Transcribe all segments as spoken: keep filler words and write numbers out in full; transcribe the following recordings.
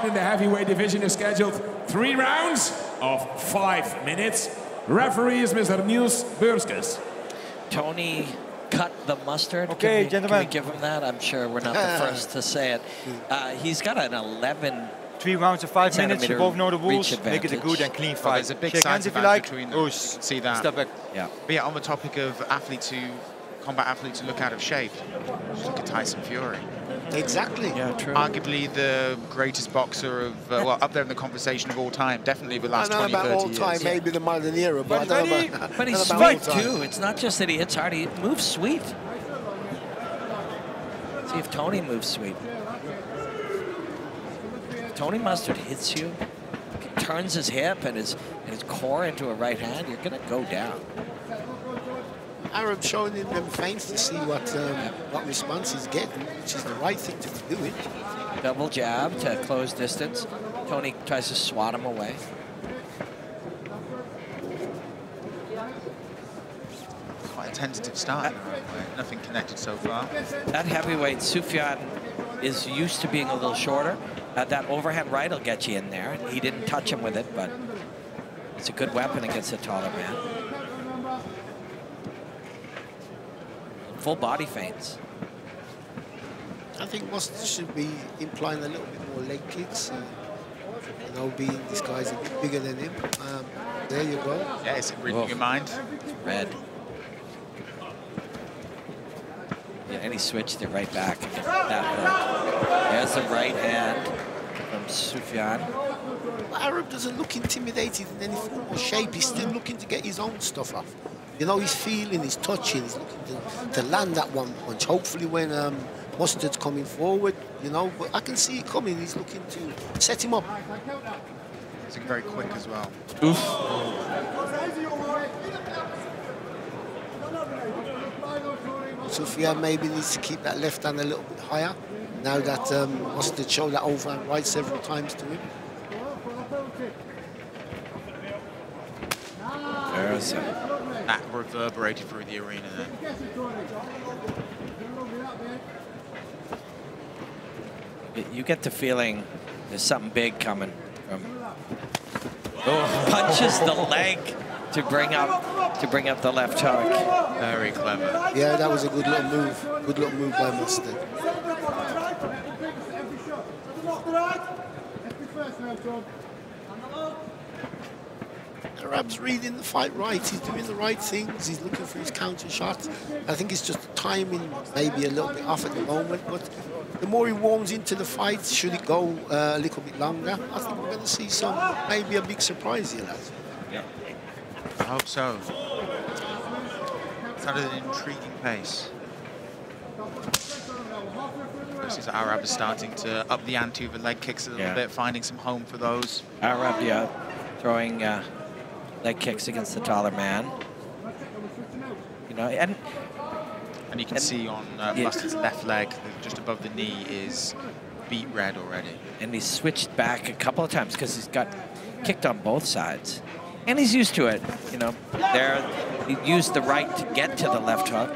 fight in the heavyweight division is scheduled three rounds of five minutes. Referee is Mister Nils Burskas. Tony cut the mustard. Okay, can we, gentlemen. Can we give him that? I'm sure we're not the first to say it. Uh, he's got an eleven. Three rounds of five minutes. You both know the rules. Make it a good and clean fight. Oh, there's a big size if you like. Between them. You can see that. Step back. Yeah. But yeah, on the topic of athletes who, combat athletes who look out of shape, just look at Tyson Fury. Exactly. Yeah, true. Arguably the greatest boxer of, uh, well, up there in the conversation of all time, definitely with the last twenty, thirty years. I don't know about all time, maybe the modern era, but, but, I don't he, know about, but he's sweet too. It's not just that he hits hard, he moves sweet. See if Tony moves sweet. Tony Mustard hits you, turns his hip and his, and his core into a right hand, you're going to go down. Aarab showing him them feints to see what, um, what response he's getting, which is the right thing to do it. Double jab to close distance. Tony tries to swat him away. Quite a tentative start. That, nothing connected so far. That heavyweight, Soufyan, is used to being a little shorter. Uh, that overhand right will get you in there. He didn't touch him with it, but it's a good weapon against a taller man. Full body feints. I think Mustard should be implying a little bit more leg kicks. Uh, you know, being this guy's bigger than him. Um, there you go. Yeah, is it reading your mind? It's red. Yeah, and he switched it right back. That hook. There's the right hand from Soufyan. Aarab doesn't look intimidated in any form or shape. He's still looking to get his own stuff off. You know, he's feeling, he's touching, he's looking to, to land that one punch. Hopefully when um, Mustard's coming forward, you know, but I can see it coming. He's looking to set him up. He's very quick as well. Oof. Oh. Soufyan maybe needs to keep that left hand a little bit higher, now that um, Mustard showed that overhand right several times to him. There's a that reverberated through the arena there. You get the feeling there's something big coming from oh. Punches the leg to bring up to bring up the left hook. Very clever. Yeah, that was a good little move. Good little move by Mustard. Aarab's reading the fight right. He's doing the right things. He's looking for his counter shots. I think it's just the timing, maybe a little bit off at the moment. But the more he warms into the fight, should it go uh, a little bit longer, I think we're going to see some, maybe a big surprise here, lads. Yeah, I hope so. It's at an intriguing pace. This is Aarab is starting to up the ante with leg kicks a little yeah. bit, finding some home for those. Aarab, yeah, throwing. Uh, Leg kicks against the taller man. You know, and and you can and, see on uh, yeah. Mustard's left leg, just above the knee, is beat red already. And he switched back a couple of times because he's got kicked on both sides, and he's used to it. You know, there he used the right to get to the left hook.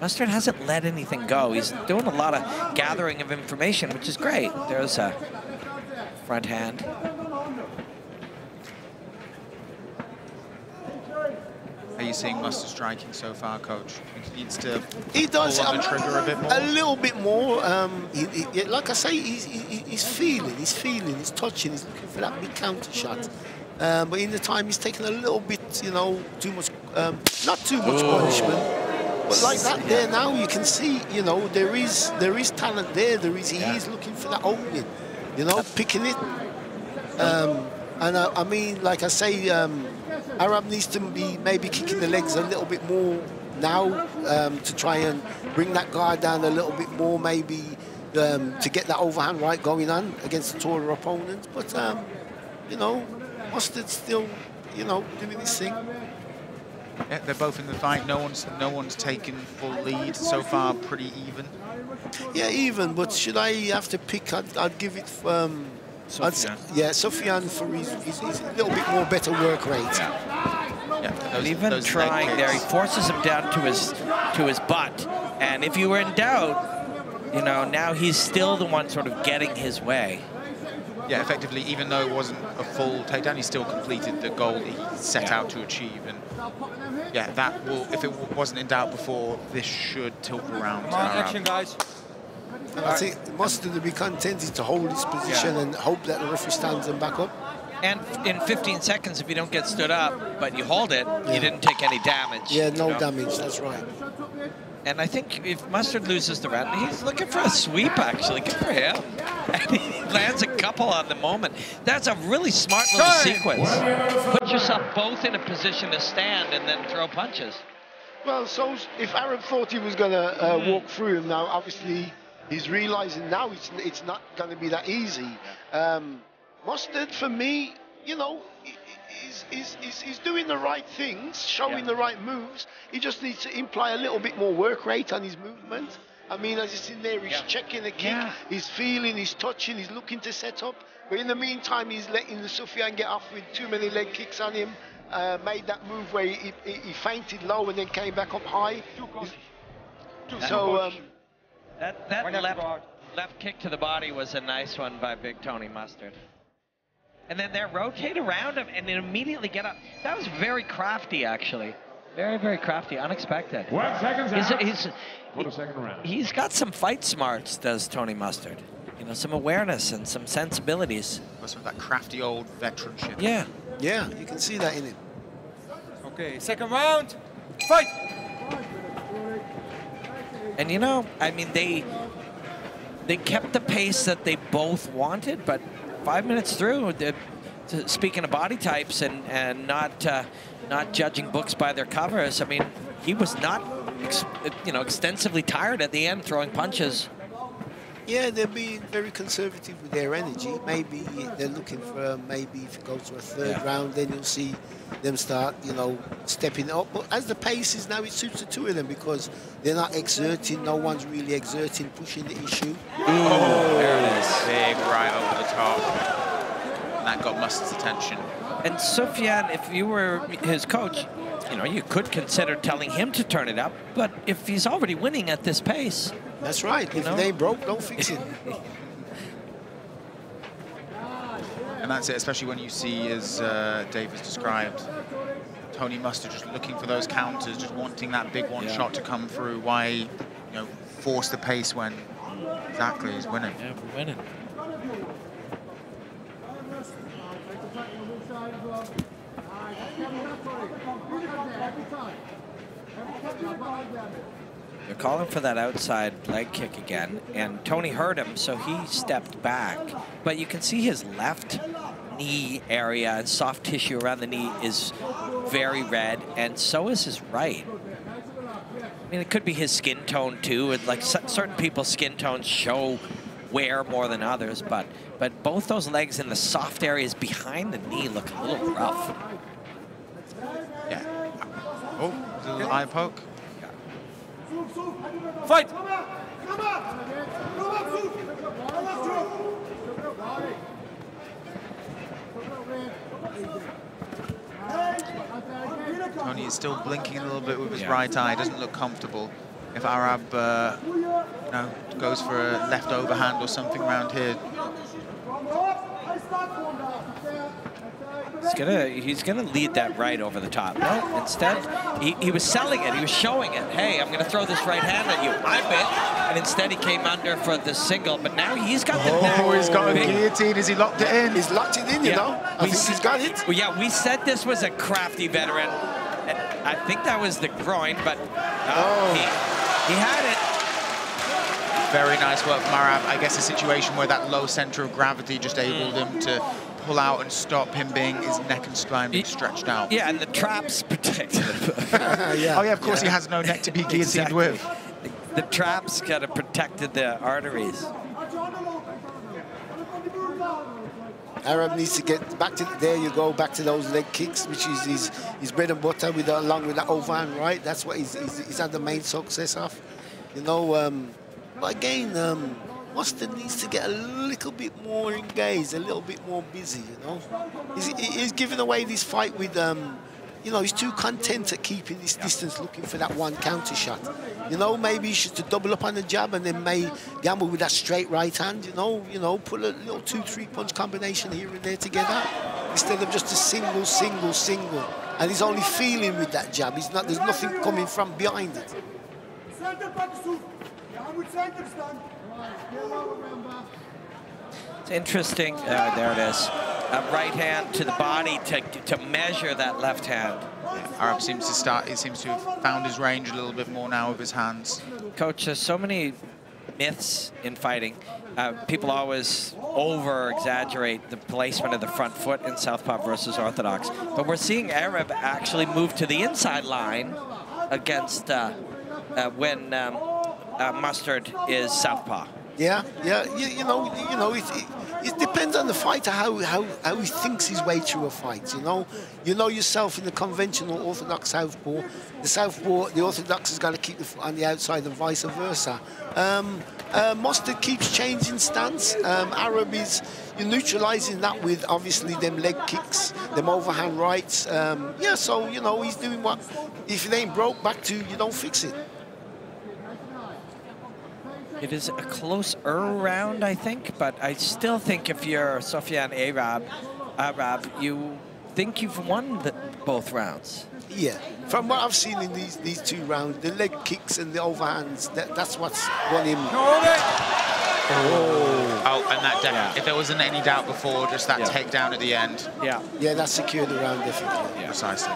Mustard hasn't let anything go. He's doing a lot of gathering of information, which is great. There's a front hand. Are you seeing Mustard striking so far, Coach? He needs to he does, pull on the trigger a bit more? A little bit more. Um, he, he, like I say, he's, he, he's feeling, he's feeling, he's touching, he's looking for that big counter shot. Um, but in the time, he's taking a little bit, you know, too much, um, not too much Ooh. punishment. But like that there now, you can see, you know, there is there is talent there. There is, he yeah. is looking for that opening, you know, picking it. Um, and I, I mean, like I say, um, Aarab needs to be maybe kicking the legs a little bit more now um, to try and bring that guy down a little bit more, maybe um, to get that overhand right going on against a taller opponent. But, um, you know, Mustard's still, you know, doing his thing. Yeah, they're both in the fight. No one's no one's taken full lead so far. Pretty even. Yeah, even. But should I have to pick? I'd, I'd give it. Um, Soufyan. I'd, yeah, Soufyan for his, his, his a little bit more better work rate. Yeah. Yeah, those, even those trying there, he forces him down to his to his butt. And if you were in doubt, you know, now he's still the one sort of getting his way. Yeah, effectively, even though it wasn't a full takedown, he still completed the goal that he set yeah. out to achieve. And yeah, that will, if it wasn't in doubt before, this should tilt around. Come on, action, guys. And I think Mustard will be contented to hold his position yeah. and hope that the referee stands him back up. And in fifteen seconds, if you don't get stood up, but you hold it, yeah. you didn't take any damage. Yeah, no you know? damage, that's right. And I think if Mustard loses the round, he's looking for a sweep, actually. Good for him. And he lands a couple on the moment. That's a really smart little Time. sequence. Put yourself both in a position to stand and then throw punches. Well, so if Aarab thought he was going to uh, mm. walk through him now, obviously he's realizing now it's, it's not going to be that easy. Um, Mustard, for me, you know, He's, he's, he's, he's doing the right things, showing yeah. the right moves. He just needs to imply a little bit more work rate on his movement. I mean, as he's in there, he's yeah. checking the kick, yeah. he's feeling, he's touching, he's looking to set up. But in the meantime, he's letting the Soufyan get off with too many leg kicks on him. Uh, made that move where he, he, he fainted low and then came back up high. So um, that, that left, left kick to the body was a nice one by Big Tony Mustard. And then they rotate around him and then immediately get up. That was very crafty, actually. Very, very crafty, unexpected. One second out. He's, he's, he, he's got some fight smarts, does Tony Mustard. You know, some awareness and some sensibilities. Some of that crafty old veteranship. Yeah. Yeah, you can see that in it. Okay, second round, fight! And you know, I mean, they, they kept the pace that they both wanted, but five minutes through, the, speaking of body types and, and not uh, not judging books by their covers, I mean, he was not, ex you know, extensively tired at the end throwing punches. Yeah, they're being very conservative with their energy. Maybe they're looking for, uh, maybe if it goes to a third yeah. round, then you'll see them start, you know, stepping up. But as the pace is now, it suits the two of them because they're not exerting, no one's really exerting, pushing the issue. Ooh. Oh, there it is. Big right over the top. And that got Mustard's attention. And Soufyan, if you were his coach, you know, you could consider telling him to turn it up, but if he's already winning at this pace... That's right. If it ain't broke, don't fix it. And that's it, especially when you see, as uh, Dave has described, Tony Mustard just looking for those counters, just wanting that big one yeah. shot to come through. Why, you know, force the pace when exactly he's winning? Yeah, we're winning. They're calling for that outside leg kick again, and Tony heard him, so he stepped back. But you can see his left knee area and soft tissue around the knee is very red, and so is his right. I mean, it could be his skin tone too. It, like certain people's skin tones show wear more than others, but but both those legs in the soft areas behind the knee look a little rough. Yeah. Oh, a little eye poke. Fight! Tony is still blinking a little bit with his yeah. right eye. Doesn't look comfortable. If Aarab, uh, you know, goes for a left overhand or something around here, he's gonna he's gonna lead that right over the top. No, instead he, he was selling it. He was showing it. Hey, I'm gonna throw this right hand at you. I bet. And instead he came under for the single. But now he's got the. Oh, he's got a guillotine. Has he locked it in? He's locked it in. You yeah. know. I we think said, he's got it. Well, yeah, we said this was a crafty veteran. And I think that was the groin, but uh, oh. he, he had it. Very nice work from Aarab. I guess a situation where that low center of gravity just enabled mm. him to pull out and stop him being his neck and spine being stretched out. Yeah, and the traps protect him. yeah. Oh yeah, of course yeah. he has no neck to be guillotined exactly. with. The, the traps kind of protected the arteries. Aarab needs to get back to, there you go, back to those leg kicks, which is his, his bread and butter with along with that overhand right. That's what he's, he's, he's had the main success of. You know, um, but again, um, Mustard needs to get a little bit more engaged, a little bit more busy, you know. He's, he's giving away this fight with um, you know, he's too content at keeping his distance, looking for that one counter shot. You know, maybe he should double up on the jab and then may gamble with that straight right hand, you know, you know, put a little two, three punch combination here and there together instead of just a single, single, single. And he's only feeling with that jab. He's not, there's nothing coming from behind it. It's interesting. Uh, there it is. A right hand to the body to to measure that left hand. Yeah, Arab seems to start. He seems to have found his range a little bit more now of his hands. Coach, there's so many myths in fighting. Uh, people always over-exaggerate the placement of the front foot in southpaw versus orthodox, but we're seeing Arab actually move to the inside line against uh, uh, when um, uh, Mustard is southpaw. Yeah, yeah, you, you know, you know, it, it, it depends on the fighter how, how how he thinks his way through a fight. You know, you know yourself in the conventional orthodox southpaw, the southpaw, the orthodox has got to keep the foot on the outside and vice versa. Um, uh, Mustard keeps changing stance. Um, Arab is you're neutralising that with obviously them leg kicks, them overhand rights. Um, yeah, so you know he's doing what if it ain't broke, back to you don't fix it. It is a closer round, I think, but I still think if you're Soufyan Aarab, Arab, you think you've won the, both rounds. Yeah, from what I've seen in these these two rounds, the leg kicks and the overhands, that, that's what's won him. Oh, oh and that, yeah. If there wasn't any doubt before, just that yeah. takedown at the end. Yeah. Yeah, that secured the round, definitely. Yeah. Precisely.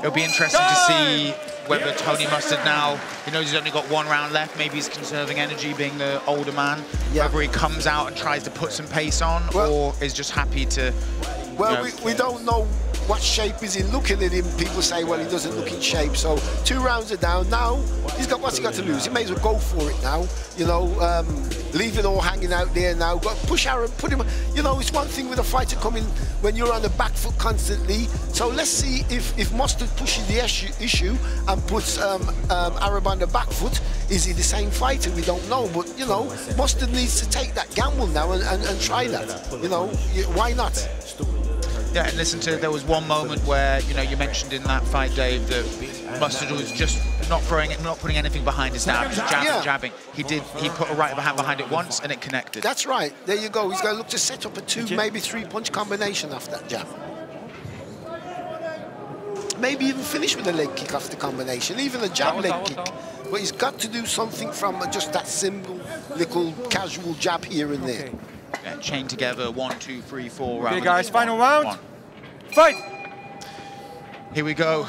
It'll be interesting to see whether Tony Mustard now, he knows he's only got one round left, maybe he's conserving energy, being the older man, yeah. whether he comes out and tries to put some pace on, well, or is just happy to... Well, you know, we, we don't know what shape is he looking at him. People say, well, he doesn't look in shape, so two rounds are down. Now, he's got what's he got to lose? He may as well go for it now, you know, um, leave it all hanging out there now. Got to push Arab, put him... You know, it's one thing with a fighter coming when you're on the back foot constantly, so let's see if, if Mustard pushes the issue, issue and puts um, um, Arab on the back foot. Is he the same fighter? We don't know, but, you know, Mustard needs to take that gamble now and, and, and try that, you know, why not? Yeah, and listen to, there was one moment where, you know, you mentioned in that fight, Dave, that Mustard was just not throwing it, not putting anything behind his jab, just jabbing, yeah. jabbing. He did, he put a right hand behind it once and it connected. That's right, there you go. He's going to look to set up a two, maybe three punch combination after that jab. Maybe even finish with a leg kick after the combination, even a jab leg kick. But he's got to do something from just that simple little casual jab here and there. Okay. Yeah, chain together, one, two, three, four rounds. Okay, guys, final round. One. Fight! Here we go.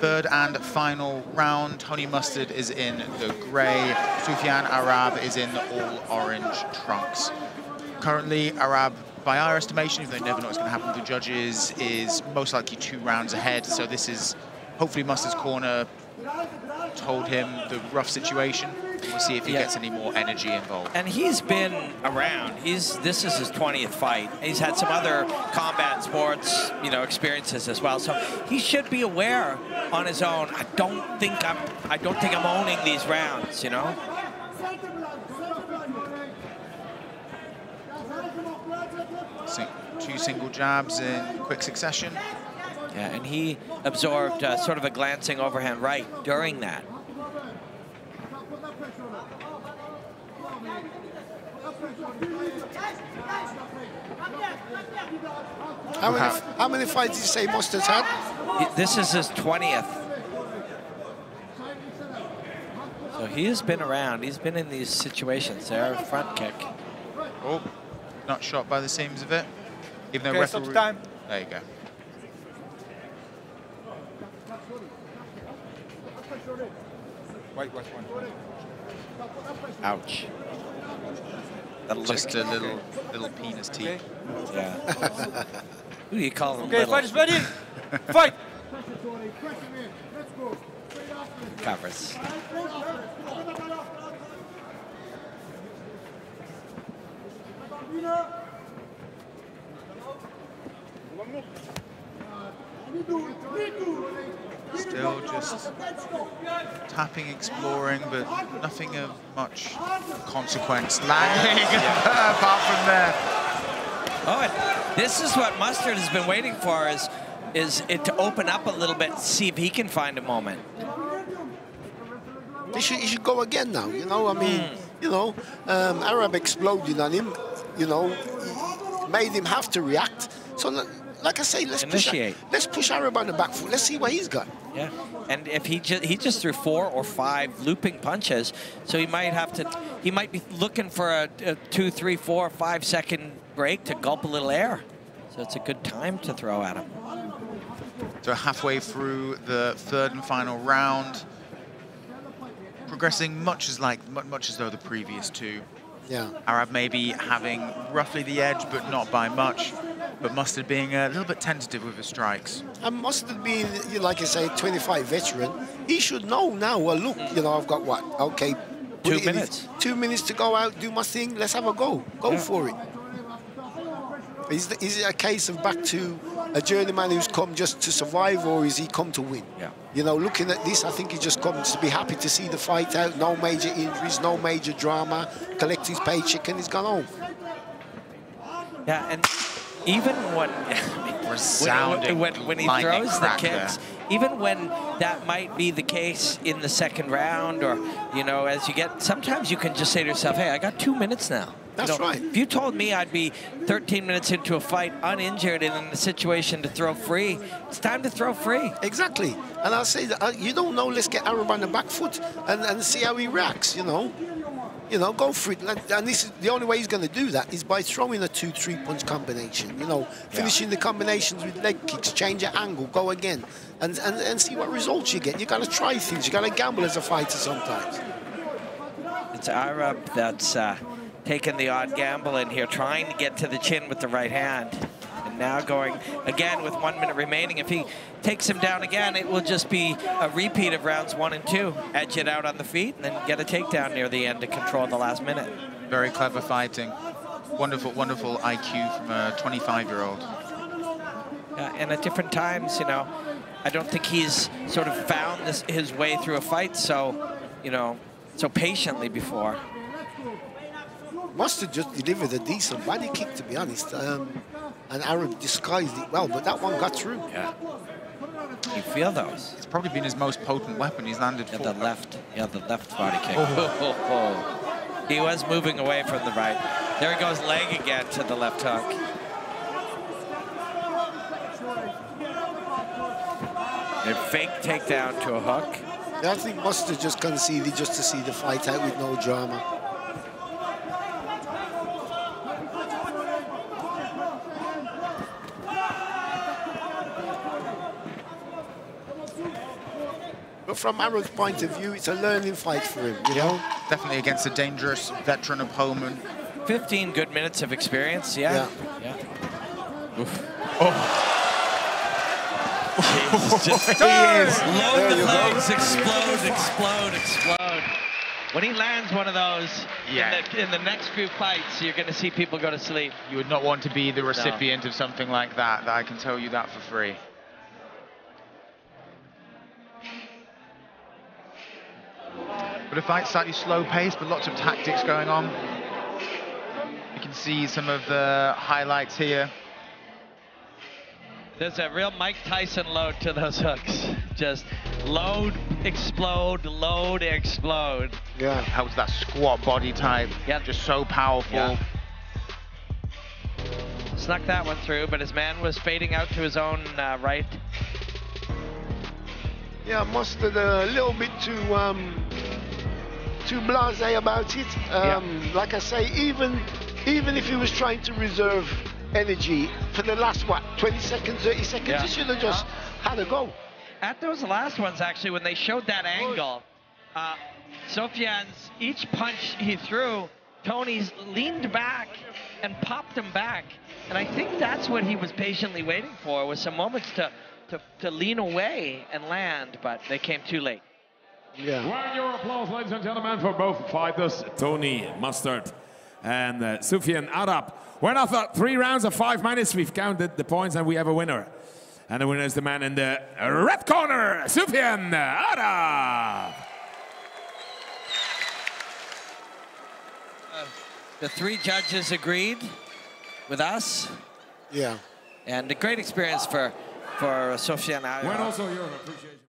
Third and final round. Tony Mustard is in the grey. Soufyan Aarab is in the all-orange trunks. Currently, Aarab, by our estimation, even though never know what's going to happen to the judges, is most likely two rounds ahead. So this is hopefully Mustard's corner told him the rough situation. We'll see if he yeah. gets any more energy involved. And he's been around. He's this is his twentieth fight. He's had some other combat sports, you know, experiences as well. So he should be aware on his own. I don't think I'm. I don't think I'm owning these rounds. You know. Sing, two single jabs in quick succession. Yeah, and he absorbed uh, sort of a glancing overhand right during that. How many, how many fights did you say Mustard's had? This is his twentieth. So he has been around. He's been in these situations there. Front kick. Oh, not shot by the seams of it. Even though okay, referee... Stop time. There you go. Wait, wait, wait. Ouch. That'll just look. a little, okay. little penis teeth. Okay. Yeah. Who do you call them? Okay, little? Fight is ready. Fight. Covers. Still just tapping, exploring, but nothing of much consequence. Lagging yeah. apart from there. Oh, this is what Mustard has been waiting for, is is it to open up a little bit, see if he can find a moment. He should, he should go again now, you know, I mean, mm. you know, um, Arab exploded on him, you know, made him have to react. So, like I say, let's Initiate. push let's push Arab on the back foot. Let's see what he's got. Yeah, and if he just he just threw four or five looping punches, so he might have to, he might be looking for a, a two, three, four, five second break to gulp a little air. So it's a good time to throw at him. So halfway through the third and final round, progressing much as like much as though the previous two. Yeah. Arab maybe having roughly the edge, but not by much. But Mustard being a little bit tentative with his strikes. And Mustard being, like I say, twenty-five veteran, he should know now, well, look, you know, I've got what? Okay. Two minutes. Two minutes to go out, do my thing, let's have a go. Go yeah. for it. Is, the, is it a case of back to a journeyman who's come just to survive, or is he come to win? Yeah. You know, looking at this, I think he just comes to be happy to see the fight out. No major injuries, no major drama. Collect his paycheck, and he's gone home. Yeah, and even when when, when, when he throws the kicks, there. even when that might be the case in the second round, or you know, as you get, sometimes you can just say to yourself, "Hey, I got two minutes now." That's right. If you told me I'd be thirteen minutes into a fight uninjured and in the situation to throw free, it's time to throw free. Exactly. And I'll say that, uh, you don't know, let's get Arab on the back foot and, and see how he reacts, you know. You know, go for it. And this is, the only way he's going to do that is by throwing a two-three punch combination, you know, finishing yeah. the combinations with leg kicks, change your angle, go again, and, and, and see what results you get. You got to try things. You got to gamble as a fighter sometimes. It's Arab that's... Uh, taking the odd gamble in here, trying to get to the chin with the right hand. And now going again with one minute remaining. If he takes him down again, it will just be a repeat of rounds one and two. Edge it out on the feet and then get a takedown near the end to control the last minute. Very clever fighting. Wonderful, wonderful I Q from a twenty-five-year-old. Yeah, and at different times, you know, I don't think he's sort of found this, his way through a fight so, you know, so patiently before. Mustard just delivered a decent body kick, to be honest. Um, and Arab disguised it well, but that one got through. Yeah. You feel those. It's probably been his most potent weapon. He's landed yeah, the left. Yeah, the left body kick. Oh. Oh, oh, oh. He was moving away from the right. There he goes, leg again to the left hook. A fake takedown to a hook. I think Mustard just conceded just to see the fight out with no drama. From Arab's point of view, it's a learning fight for him, you know? Definitely against a dangerous veteran opponent. fifteen good minutes of experience, yeah. yeah. yeah. Oof. Oh. Jesus, just, he is. Load the legs, go. explode, explode, explode. When he lands one of those yeah. in, the, in the next few fights, you're going to see people go to sleep. You would not want to be the recipient no. of something like that. I can tell you that for free. But a fight slightly slow-paced, but lots of tactics going on. You can see some of the highlights here. There's a real Mike Tyson load to those hooks. Just load, explode, load, explode. Yeah, how was that squat body type? Yeah, just so powerful. Yeah. Snuck that one through, but his man was fading out to his own uh, right. Yeah, Mustard a little bit too. Um too blasé about it. Um, yeah. Like I say, even even if he was trying to reserve energy for the last, what, twenty seconds, thirty seconds, yeah. he should have just yeah. had a go. At those last ones, actually, when they showed that angle, uh, Soufyan's, each punch he threw, Tony's leaned back and popped him back. And I think that's what he was patiently waiting for, was some moments to, to, to lean away and land, but they came too late. Yeah. Round your applause, ladies and gentlemen, for both fighters, Tony Mustard and uh, Soufyan Aarab. We're now at three rounds of five minutes. We've counted the points and we have a winner. And the winner is the man in the red corner, Soufyan Aarab. Uh, the three judges agreed with us. Yeah. And a great experience for for Soufyan Aarab. When also Europe appreciates